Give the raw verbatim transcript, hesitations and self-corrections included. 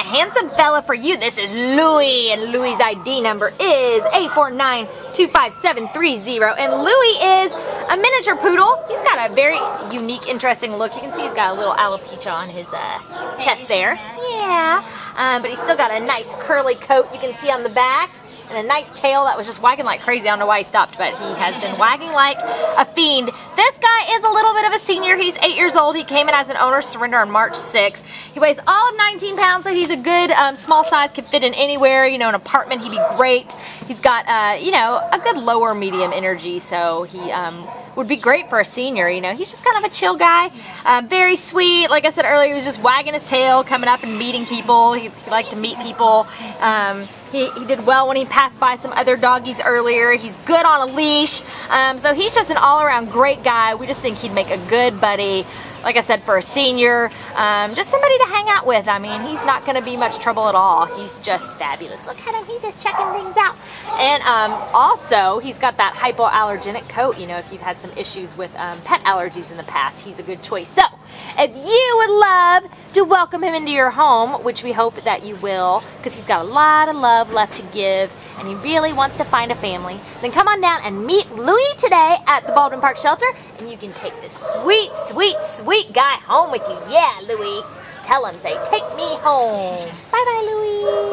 a handsome fella for you. This is Louie, and Louie's I D number is A four nine two five seven three zero. And Louie is a miniature poodle. He's got a very unique, interesting look. You can see he's got a little alopecia on his uh, chest there. Yeah, um, but he's still got a nice curly coat you can see on the back. And a nice tail that was just wagging like crazy. I don't know why he stopped, but he has been wagging like a fiend. This guy is a little bit of a senior. He's eight years old. He came in as an owner's surrender on March sixth. He weighs all of nineteen pounds, so he's a good um, small size. Could fit in anywhere. You know, an apartment, he'd be great. He's got, uh, you know, a good lower medium energy, so he um, would be great for a senior. You know, he's just kind of a chill guy. Uh, very sweet. Like I said earlier, he was just wagging his tail, coming up and meeting people. He liked to meet people. Um, He, he did well when he passed by some other doggies earlier. He's good on a leash. Um, so he's just an all-around great guy. We just think he'd make a good buddy, like I said, for a senior. Um, just somebody to hang out with. I mean, he's not going to be much trouble at all. He's just fabulous. Look at him. He's just checking things out. And um, also, he's got that hypoallergenic coat. You know, if you've had some issues with um, pet allergies in the past, he's a good choice. So, if you would love to welcome him into your home, which we hope that you will, because he's got a lot of love left to give and he really wants to find a family, then come on down and meet Louie today at the Baldwin Park shelter, and you can take this sweet, sweet, sweet guy home with you. Yeah, Louie. Tell him, say, take me home. Bye-bye, Louie.